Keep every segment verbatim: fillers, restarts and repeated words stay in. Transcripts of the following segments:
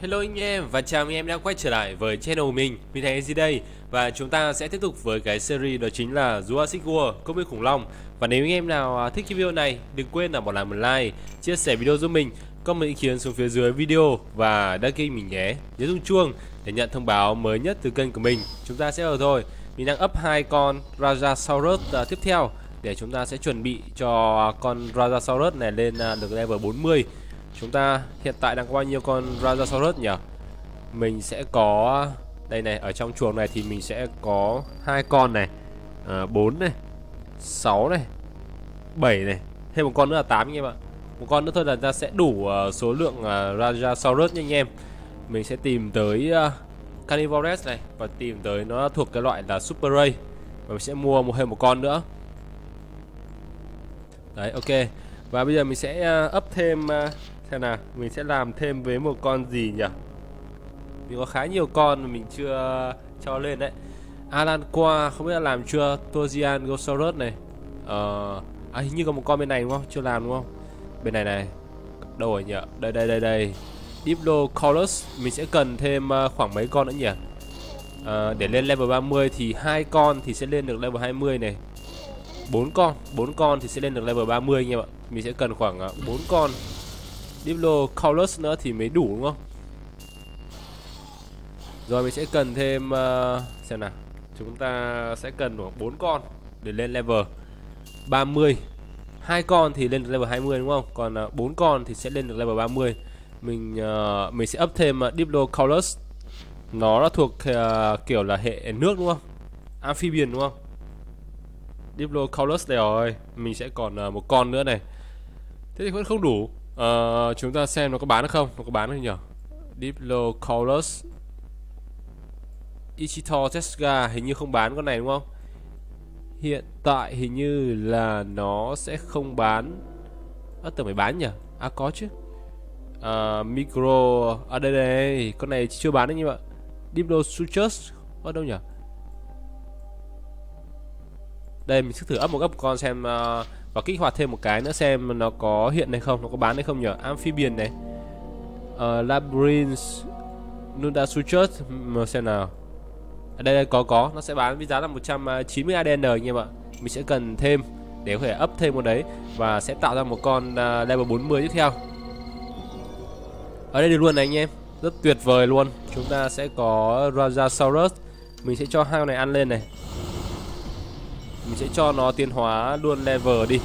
Hello anh em và chào anh em đã quay trở lại với channel mình, mình Thành e jê đây. Và chúng ta sẽ tiếp tục với cái series đó chính là Jurassic World, công viên khủng long. Và nếu anh em nào thích cái video này, đừng quên là bỏ lại một like, chia sẻ video giúp mình, comment ý kiến xuống phía dưới video và đăng ký mình nhé. Nhớ rung chuông để nhận thông báo mới nhất từ kênh của mình. Chúng ta sẽ ở thôi, mình đang up hai con Rajasaurus tiếp theo để chúng ta sẽ chuẩn bị cho con Rajasaurus này lên được level bốn mươi. Chúng ta hiện tại đang có bao nhiêu con Rajasaurus nhỉ? Mình sẽ có đây này, ở trong chuồng này thì mình sẽ có hai con này, à, bốn này, sáu này, bảy này, thêm một con nữa là tám anh em ạ. Một con nữa thôi là ta sẽ đủ uh, số lượng uh, Rajasaurus nha anh em. Mình sẽ tìm tới uh, Carnivores này và tìm tới nó thuộc cái loại là Super Ray và mình sẽ mua một thêm một con nữa. Đấy, ok. Và bây giờ mình sẽ uh, up thêm uh, xem nào, mình sẽ làm thêm với một con gì nhỉ? Mình có khá nhiều con mà mình chưa cho lên đấy. Alan qua không biết là làm chưa. Tozian Gosaurus này. Ờ uh, à, hình như có một con bên này đúng không? Chưa làm đúng không? Bên này này. Đâu rồi nhỉ? Đây đây đây đây. Diplodocus mình sẽ cần thêm uh, khoảng mấy con nữa nhỉ? Uh, để lên level ba mươi thì hai con thì sẽ lên được level hai mươi này. bốn con, bốn con thì sẽ lên được level ba mươi anh em ạ. Mình sẽ cần khoảng uh, bốn con Diplodocus nữa thì mới đủ đúng không? Rồi mình sẽ cần thêm uh, xem nào, chúng ta sẽ cần khoảng bốn con để lên level ba mươi. Hai con thì lên được level hai mươi đúng không? Còn uh, bốn con thì sẽ lên được level ba mươi. Mình uh, mình sẽ up thêm uh, Diplodocus. Nó là thuộc uh, kiểu là hệ nước đúng không? Amphibian đúng không? Diplodocus đây rồi. Mình sẽ còn uh, một con nữa này. Thế thì vẫn không đủ. Uh, chúng ta xem nó có bán được không? Nó có bán được nhỉ? Diplodocus. Ichthyosaurus hình như không bán con này đúng không? Hiện tại hình như là nó sẽ không bán. Ơ à, tưởng phải bán nhỉ? À có chứ. À, micro ở à, đây đây, con này chưa bán đấy nhưng mà Diplodocus ở đâu nhỉ? Đây mình sẽ thử up một gấp con xem uh, và kích hoạt thêm một cái nữa xem nó có hiện hay không, nó có bán hay không nhỉ? Amphibian này. Uh, Labyrinth Colasuchus xem nào. Ở đây, đây có có nó sẽ bán với giá là một trăm chín mươi A D N anh em ạ. Mình sẽ cần thêm để có thể up thêm một đấy và sẽ tạo ra một con uh, level bốn mươi tiếp theo. Ở đây được luôn này anh em, rất tuyệt vời luôn. Chúng ta sẽ có Rajasaurus, mình sẽ cho hai con này ăn lên này. Mình sẽ cho nó tiến hóa luôn level đi.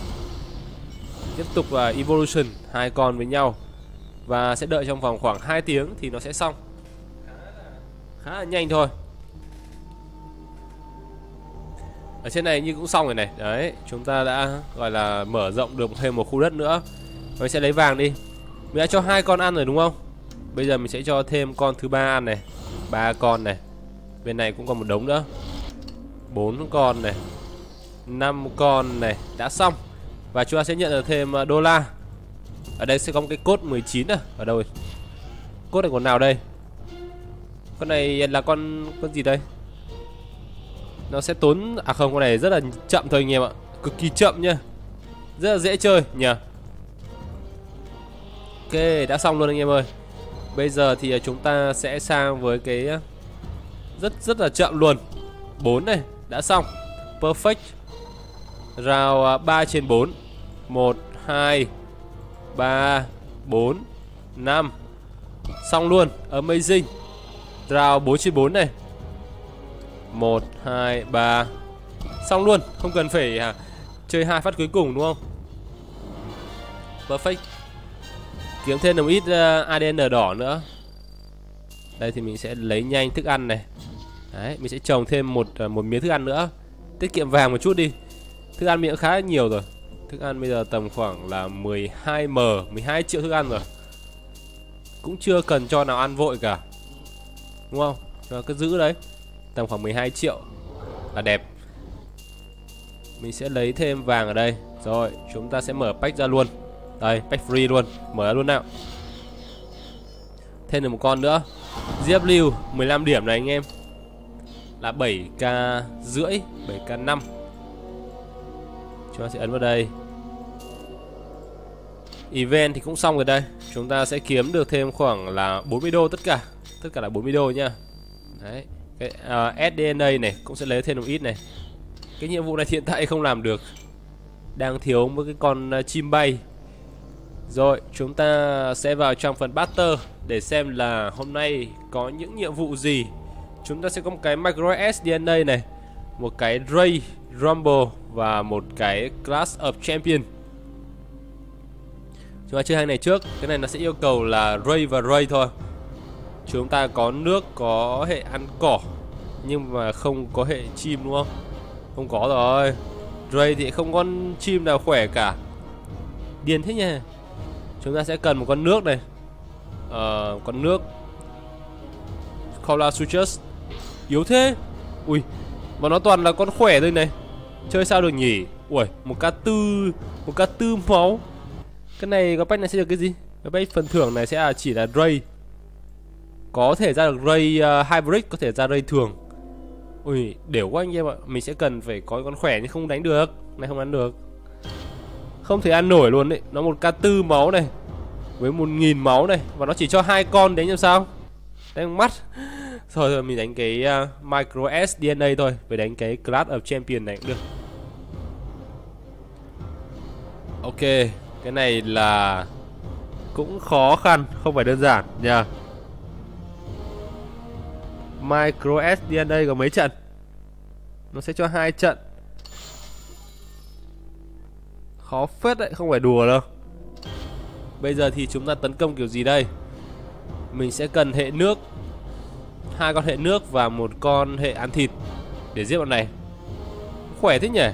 Tiếp tục là evolution hai con với nhau và sẽ đợi trong vòng khoảng hai tiếng thì nó sẽ xong. Khá là nhanh thôi. Ở trên này như cũng xong rồi này. Đấy, chúng ta đã gọi là mở rộng được thêm một khu đất nữa. Mình sẽ lấy vàng đi. Mình đã cho hai con ăn rồi đúng không? Bây giờ mình sẽ cho thêm con thứ ba ăn này. Ba con này. Bên này cũng còn một đống nữa. Bốn con này. Năm con này. Đã xong. Và chúng ta sẽ nhận được thêm đô la. Ở đây sẽ có một cái cốt mười chín à? Ở đâu rồi? Cốt này còn nào đây? Con này là con con gì đây? Nó sẽ tốn, à không, con này rất là chậm thôi anh em ạ. Cực kỳ chậm nhá. Rất là dễ chơi nhỉ. Ok, đã xong luôn anh em ơi. Bây giờ thì chúng ta sẽ sang với cái rất rất là chậm luôn. bốn này, đã xong. Perfect. Round ba trên bốn. một hai ba bốn năm. Xong luôn, amazing. Round bốn trên bốn này. Một hai ba. Xong luôn, không cần phải à, chơi hai phát cuối cùng đúng không? Perfect. Kiếm thêm một ít uh, a đê en đỏ nữa. Đây thì mình sẽ lấy nhanh thức ăn này. Đấy, mình sẽ trồng thêm một uh, một miếng thức ăn nữa. Tiết kiệm vàng một chút đi. Thức ăn miệng khá nhiều rồi. Thức ăn bây giờ tầm khoảng là mười hai mờ, mười hai triệu thức ăn rồi. Cũng chưa cần cho nào ăn vội cả, đúng không? Cho cứ giữ đấy. Tầm khoảng mười hai triệu là đẹp. Mình sẽ lấy thêm vàng ở đây. Rồi chúng ta sẽ mở pack ra luôn. Đây, pack free luôn. Mở ra luôn nào. Thêm được một con nữa. Diệp lưu mười lăm điểm này anh em. Là bảy k rưỡi, bảy k năm. Chúng ta sẽ ấn vào đây. Event thì cũng xong rồi đây. Chúng ta sẽ kiếm được thêm khoảng là bốn mươi đô tất cả. Tất cả là bốn mươi đô nha. Đấy. Cái uh, ét đê en a này cũng sẽ lấy thêm một ít này. Cái nhiệm vụ này hiện tại không làm được. Đang thiếu một cái con uh, chim bay. Rồi, chúng ta sẽ vào trong phần Battle để xem là hôm nay có những nhiệm vụ gì. Chúng ta sẽ có một cái Micro ét đê en a này, một cái Ray Rumble và một cái Clash of Champion. Chúng ta chơi hai này trước. Cái này nó sẽ yêu cầu là Ray và Ray thôi. Chúng ta có nước, có hệ ăn cỏ, nhưng mà không có hệ chim đúng không? Không có rồi. Ray thì không có chim nào khỏe cả. Điên thế nhỉ. Chúng ta sẽ cần một con nước này. Ờ, con nước Colasuchus. Yếu thế. Ui, mà nó toàn là con khỏe thôi này. Chơi sao được nhỉ. Ui, một cá tư. Một cá tư máu. Cái này, cái pack này sẽ được cái gì? Cái pack phần thưởng này sẽ là chỉ là Ray. Có thể ra được Ray uh, Hybrid, có thể ra Ray thường. Ui, đều quá anh em ạ. Mình sẽ cần phải có con khỏe nhưng không đánh được. Này không ăn được. Không thể ăn nổi luôn đấy. Nó một ca tư máu này với một nghìn máu này, và nó chỉ cho hai con đấy làm sao? Đánh mắt. Thôi rồi mình đánh cái uh, Micro ét đê en a thôi, với đánh cái Clash of Champion này cũng được. Ok, cái này là cũng khó khăn, không phải đơn giản nha. Yeah. Micro ét đê en a có mấy trận? Nó sẽ cho hai trận. Khó phết đấy, không phải đùa đâu. Bây giờ thì chúng ta tấn công kiểu gì đây? Mình sẽ cần hệ nước, hai con hệ nước và một con hệ ăn thịt để giết bọn này. Khỏe thế nhỉ?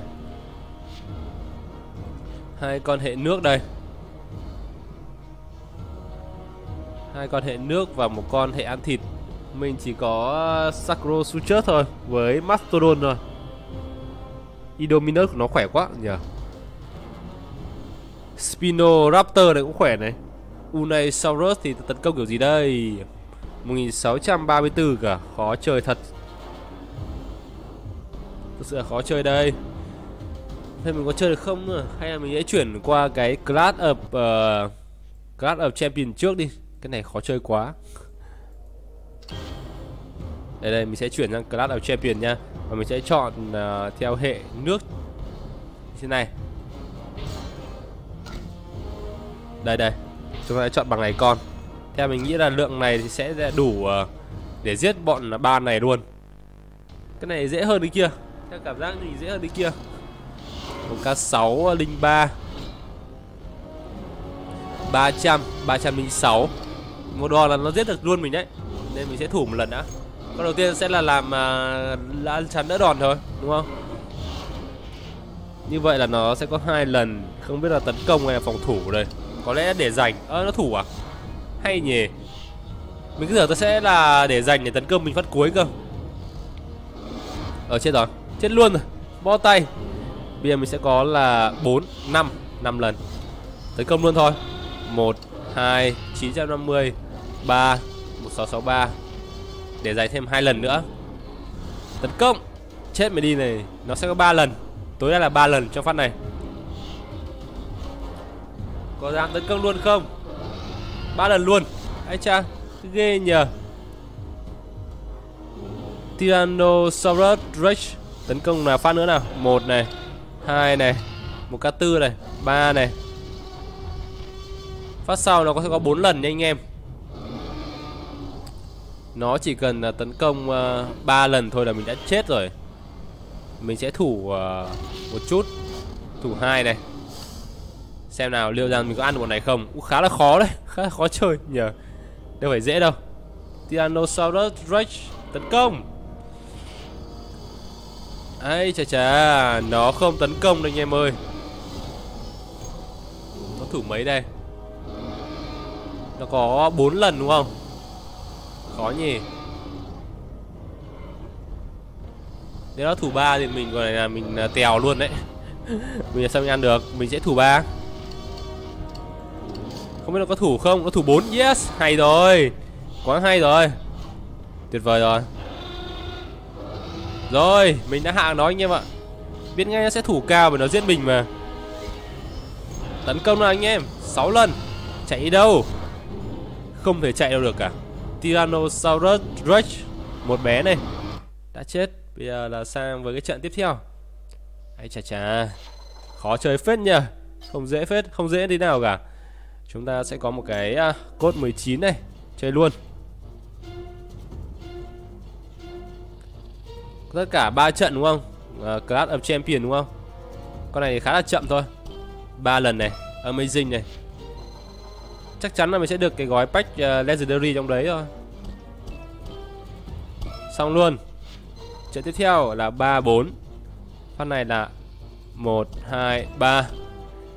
Hai con hệ nước đây, hai con hệ nước và một con hệ ăn thịt. Mình chỉ có Sacrosuchus thôi với Mastodon thôi. Idominus của nó khỏe quá nhỉ. Spinoraptor này cũng khỏe này. Unasaurus thì tấn công kiểu gì đây? Một nghìn sáu trăm ba mươi tư cả. Khó chơi thật. Thật sự là khó chơi đây. Thế mình có chơi được không nữa? Hay là mình sẽ chuyển qua cái Clash of uh, Clash of Champion trước đi. Cái này khó chơi quá. Đây đây, mình sẽ chuyển sang Clash of Champion nha. Và mình sẽ chọn uh, theo hệ nước như thế này. Đây đây, chúng ta sẽ chọn bằng này con. Theo mình nghĩ là lượng này thì sẽ đủ để giết bọn ba này luôn. Cái này dễ hơn cái kia. Theo cảm giác thì dễ hơn cái kia. Một ca sáu không ba ba trăm, ba trăm linh sáu. Một đòn là nó giết được luôn mình đấy. Nên mình sẽ thủ một lần đã. Con đầu tiên sẽ là làm là chắn đỡ đòn thôi, đúng không? Như vậy là nó sẽ có hai lần. Không biết là tấn công hay là phòng thủ đây. Có lẽ để giành. Ơ à, nó thủ à? Hay nhỉ. Mình cứ tưởng tôi sẽ là để giành để tấn công mình phát cuối cơ. Ờ chết rồi. Chết luôn rồi. Bó tay. Bây giờ mình sẽ có là bốn, năm, năm lần. Tấn công luôn thôi. Một, hai, chín trăm năm mươi, ba, một nghìn sáu trăm sáu mươi ba. Để giành thêm hai lần nữa. Tấn công. Chết mày đi này. Nó sẽ có ba lần. Tối đa là ba lần trong phát này. Có dám tấn công luôn không? Ba lần luôn. Ái cha, ghê nhờ. Tyrannosaurus Rex. Tấn công là phát nữa nào. Một này, hai này, một cá tư này, ba này. Phát sau nó có sẽ có bốn lần nha anh em. Nó chỉ cần là tấn công uh, ba lần thôi là mình đã chết rồi. Mình sẽ thủ uh, một chút. Thủ hai này. Xem nào, liệu rằng mình có ăn được bọn này không? Ú, khá là khó đấy, khá là khó chơi nhờ. Đâu phải dễ đâu. Tyrannosaurus Rex tấn công. Ấy chà chà, nó không tấn công đâu anh em ơi. Nó thủ mấy đây? Nó có bốn lần đúng không? Khó nhỉ. Nếu nó thủ ba thì mình gọi là mình tèo luôn đấy. Mình làm sao mình ăn được? Mình sẽ thủ ba. Không biết nó có thủ không? Nó thủ bốn. Yes, hay rồi. Quá hay rồi. Tuyệt vời rồi. Rồi, mình đã hạ nó anh em ạ. Biết ngay nó sẽ thủ cao bởi nó giết mình mà. Tấn công nào anh em, sáu lần. Chạy đi đâu? Không thể chạy đâu được cả. Tyrannosaurus Rex, một bé này, đã chết. Bây giờ là sang với cái trận tiếp theo. Ấy chà chà, khó chơi phết nhờ. Không dễ phết, không dễ thế nào cả. Chúng ta sẽ có một cái uh, cốt mười chín này. Chơi luôn. Tất cả ba trận đúng không? uh, Clash of Champion đúng không? Con này khá là chậm thôi. Ba lần này, Amazing này. Chắc chắn là mình sẽ được cái gói pack uh, Legendary trong đấy thôi. Xong luôn. Trận tiếp theo là ba bốn. Phát này là một, hai, ba.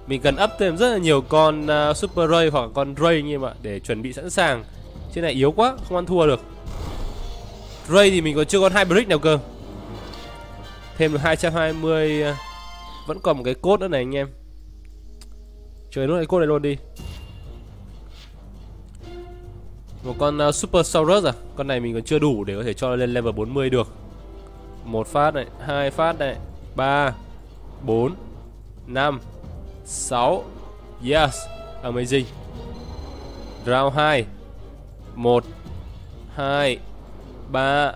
Mình cần up thêm rất là nhiều con uh, Super Ray hoặc con Ray như vậy để chuẩn bị sẵn sàng. Trên này yếu quá, không ăn thua được. Ray thì mình còn chưa có hai brick nào cơ. Thêm được hai trăm hai mươi. uh, Vẫn còn một cái cốt nữa này anh em. Chơi nốt cái cốt này luôn đi. Một con uh, Super Saurus à. Con này mình còn chưa đủ để có thể cho lên level bốn mươi được. Một phát này, hai phát này, ba, bốn, năm, sáu. Yes, amazing. Round hai. Một, hai, ba,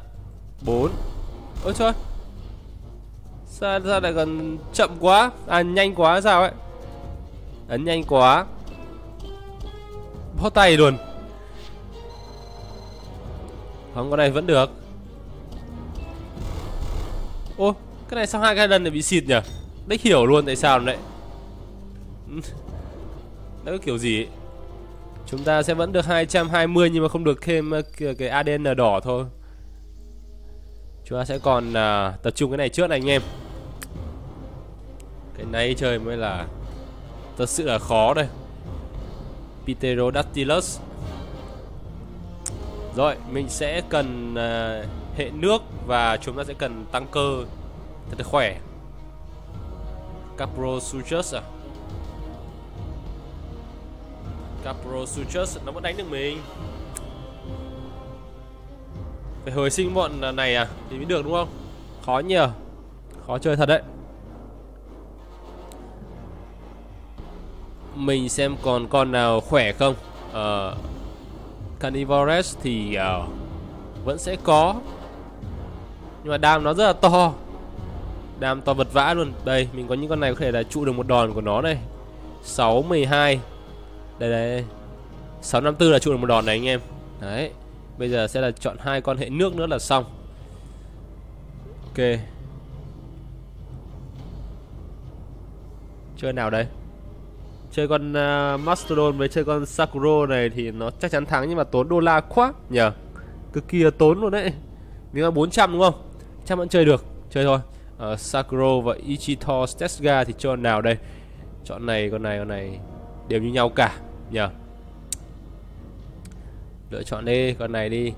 bốn. Ôi trời, sao, sao lại còn chậm quá. À nhanh quá sao ấy. Ấn nhanh quá. Bó tay luôn. Không, con này vẫn được. Ô, cái này sao hai cái lần này bị xịt nhỉ? Đếch hiểu luôn tại sao đấy. Đó có kiểu gì ấy. Chúng ta sẽ vẫn được hai trăm hai mươi nhưng mà không được thêm cái a đê en đỏ thôi. Chúng ta sẽ còn uh, tập trung cái này trước này anh em. Cái này chơi mới là thật sự là khó đây. Pterodactylus. Rồi, mình sẽ cần uh, hệ nước và chúng ta sẽ cần tăng cơ thật là khỏe. Kaprosuchus à. Kaprosuchus nó vẫn đánh được mình. Phải hồi sinh bọn này à thì mới được đúng không? Khó nhờ. Khó chơi thật đấy. Mình xem còn con nào khỏe không. Ờ, Carnivores thì uh, vẫn sẽ có. Nhưng mà đam nó rất là to. Đam to vật vã luôn. Đây, mình có những con này có thể là trụ được một đòn của nó này. Sáu, mười hai. Đây đây, sáu, năm, bốn là trụ được một đòn này anh em. Đấy. Bây giờ sẽ là chọn hai con hệ nước nữa là xong. Ok. Chơi nào đây? Chơi con uh, Mastodon với chơi con Sacro này thì nó chắc chắn thắng. Nhưng mà tốn đô la quá nhờ. Cực kỳ tốn luôn đấy. Nếu mà bốn trăm đúng không? Chắc vẫn chơi được. Chơi thôi. Uh, Sacro và Ichthyosaurus thì cho nào đây? Chọn này, con này, con này đều như nhau cả nhờ. Lựa chọn đi, con này đi.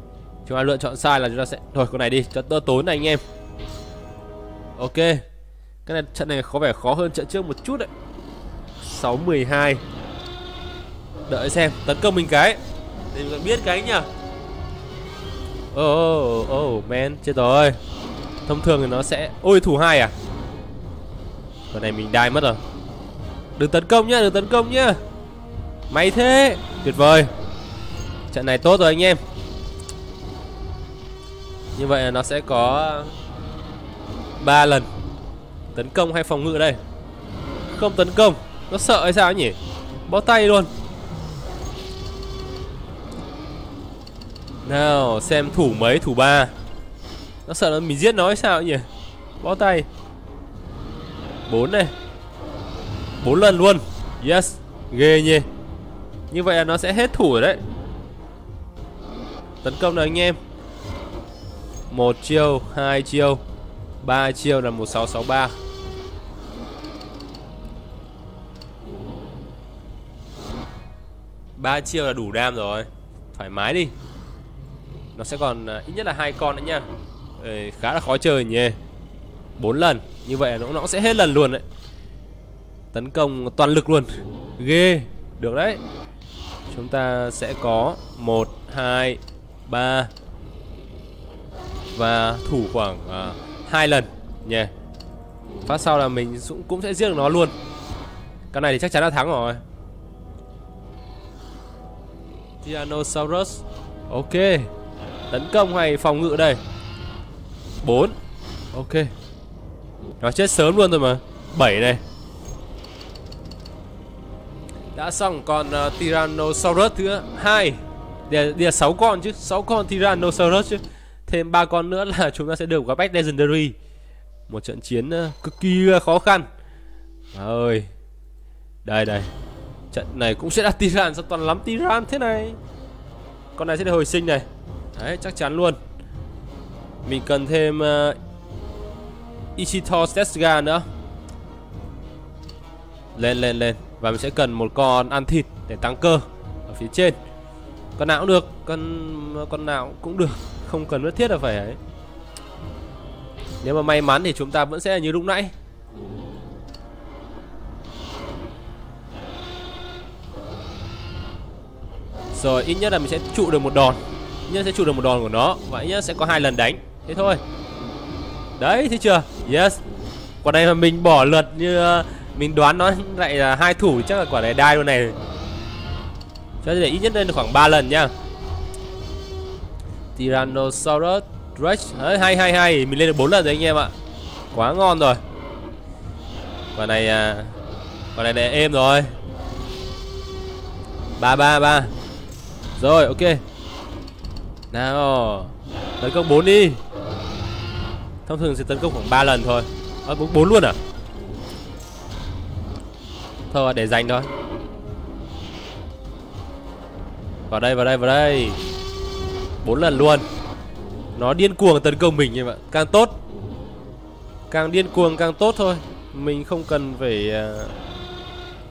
Chúng ta lựa chọn sai là chúng ta sẽ thôi con này đi cho đỡ tốn này anh em. Ok. Cái này trận này có vẻ khó hơn trận trước một chút đấy. sáu, mười hai. Đợi xem, tấn công mình cái. Để mình còn biết cái nhờ. Oh, oh, oh man, chết rồi. Thông thường thì nó sẽ... Ôi thủ hai à. Con này mình đai mất rồi. Đừng tấn công nhá, đừng tấn công nhá. May thế, tuyệt vời. Trận này tốt rồi anh em. Như vậy là nó sẽ có ba lần. Tấn công hay phòng ngự đây? Không tấn công. Nó sợ hay sao nhỉ? Bó tay luôn. Nào xem thủ mấy, thủ ba. Nó sợ là mình giết nó hay sao nhỉ? Bó tay. Bốn này, bốn lần luôn. Yes, ghê nhỉ. Như vậy là nó sẽ hết thủ rồi đấy. Tấn công nào anh em. Một chiêu, hai chiêu, ba chiêu là một sáu sáu ba. Ba chiêu là đủ đam rồi. Thoải mái đi. Nó sẽ còn ít nhất là hai con nữa nha. Ê, khá là khó chơi nhỉ. Bốn lần. Như vậy nó, nó sẽ hết lần luôn đấy. Tấn công toàn lực luôn. Ghê. Được đấy. Chúng ta sẽ có một, hai, ba. Và thủ khoảng hai uh, lần nhỉ. Phát sau là mình cũng, cũng sẽ giết được nó luôn. Cái này thì chắc chắn là thắng rồi. Tyrannosaurus. Ok. Tấn công hay phòng ngự đây? Bốn. Ok. Nó chết sớm luôn rồi mà. Bảy này. Đã xong còn uh, Tyrannosaurus thứ hai. Đây là sáu con chứ, sáu con Tyrannosaurus chứ. Thêm ba con nữa là chúng ta sẽ được gặp Bách Legendary. Một trận chiến uh, cực kỳ uh, khó khăn. Má ơi. Đây đây. Trận này cũng sẽ là Tyran, sao toàn lắm Tyran thế này. Con này sẽ được hồi sinh này. Đấy, chắc chắn luôn. Mình cần thêm uh, Ichthyosaurus nữa. Lên lên lên. Và mình sẽ cần một con ăn thịt để tăng cơ ở phía trên. Con nào cũng được, con con nào cũng được, không cần nhất thiết là phải ấy. Nếu mà may mắn thì chúng ta vẫn sẽ như lúc nãy. Rồi ít nhất là mình sẽ trụ được một đòn, ít nhất sẽ trụ được một đòn của nó và ít nhất sẽ có hai lần đánh. Thế thôi. Đấy, thấy chưa? Yes. Quả này mà mình bỏ lượt như mình đoán nó lại là hai thủ chắc là quả này đai luôn này. Cho nên để ít nhất lên được khoảng ba lần nha. Tyrannosaurus Rex. Đấy, hay hay hay, mình lên được bốn lần rồi anh em ạ. Quá ngon rồi. Quả này à, quả này này êm rồi. ba ba ba. Rồi, ok. Nào. Tấn công bốn đi. Thông thường sẽ tấn công khoảng ba lần thôi. Ơ à, bốn luôn à? Thôi để dành thôi. Vào đây, vào đây, vào đây. Bốn lần luôn. Nó điên cuồng tấn công mình như vậy. Càng tốt. Càng điên cuồng càng tốt thôi. Mình không cần phải uh,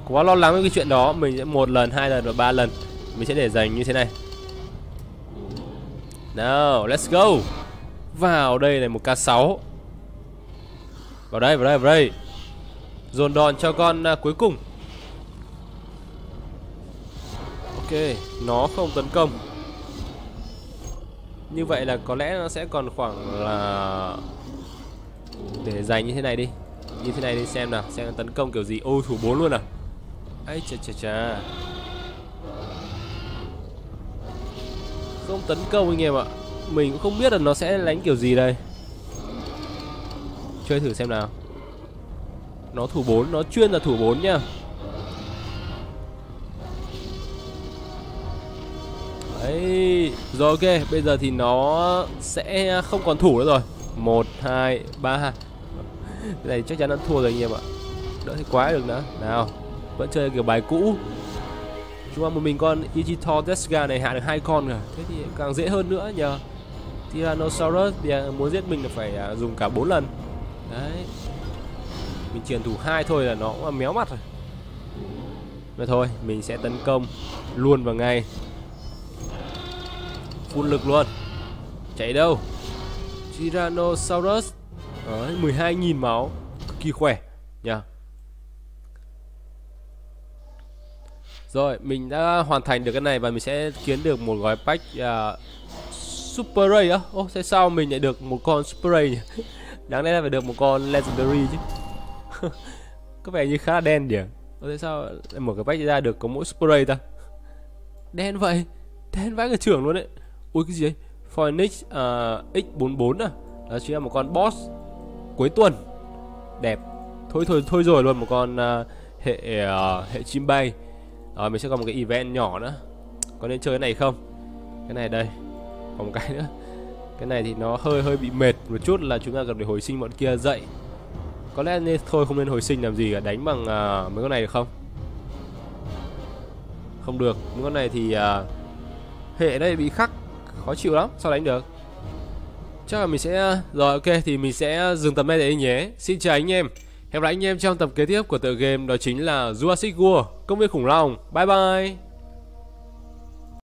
quá lo lắng với cái chuyện đó. Mình sẽ một lần, hai lần và ba lần. Mình sẽ để dành như thế này. Now, let's go. Vào đây này, một ca sáu. Vào đây, vào đây, vào đây. Dồn đòn cho con uh, cuối cùng. Ok, nó không tấn công. Như vậy là có lẽ nó sẽ còn khoảng là để dành như thế này đi. Như thế này đi xem nào, xem tấn công kiểu gì. Ô thủ bốn luôn à. Ấy chà chà chà. Không tấn công anh em ạ. Mình cũng không biết là nó sẽ đánh kiểu gì đây. Chơi thử xem nào. Nó thủ bốn, nó chuyên là thủ bốn nhá. Đấy. Rồi ok, bây giờ thì nó sẽ không còn thủ nữa rồi. Một, hai, ba. Cái này chắc chắn nó thua rồi anh em ạ. Đỡ thì quá được nữa. Nào, vẫn chơi kiểu bài cũ. Chúng ta một mình con Ichthyosaurus này hạ được hai con rồi. Thế thì càng dễ hơn nữa nhờ. Tyrannosaurus thì muốn giết mình là phải dùng cả bốn lần. Đấy. Mình truyền thủ hai thôi là nó cũng méo mặt rồi. Mà thôi, mình sẽ tấn công luôn vào ngay. Phun lực luôn. Chạy đâu? Tyrannosaurus. Đấy, mười hai nghìn máu. Cực kỳ khỏe nha. Yeah. Rồi, mình đã hoàn thành được cái này và mình sẽ kiếm được một gói pack uh, Super Ray á. Ô, tại sao mình lại được một con Super Ray nhỉ? Đáng lẽ là phải được một con Legendary chứ. Có vẻ như khá là đen nhỉ. Ô, tại sao một cái pack ra được có mỗi Super Ray ta? Đen vậy. Đen vãi cả trưởng luôn đấy. Ui cái gì đấy? Phoenix uh, ích bốn bốn à? Đó chính là một con boss cuối tuần. Đẹp. Thôi thôi thôi rồi luôn một con uh, hệ uh, hệ chim bay. Rồi mình sẽ có một cái event nhỏ nữa. Có nên chơi cái này không? Cái này đây. Còn một cái nữa. Cái này thì nó hơi hơi bị mệt một chút là chúng ta cần phải hồi sinh bọn kia dậy. Có lẽ nên thôi không nên hồi sinh làm gì cả, đánh bằng uh, mấy con này được không? Không được. Mấy con này thì uh, hệ đây bị khắc, khó chịu lắm, sao đánh được. Chắc là mình sẽ... Rồi ok, thì mình sẽ dừng tập này để nhé. Xin chào anh em. Hẹn gặp lại anh em trong tập kế tiếp của tựa game, đó chính là Jurassic World, công viên khủng long. Bye bye.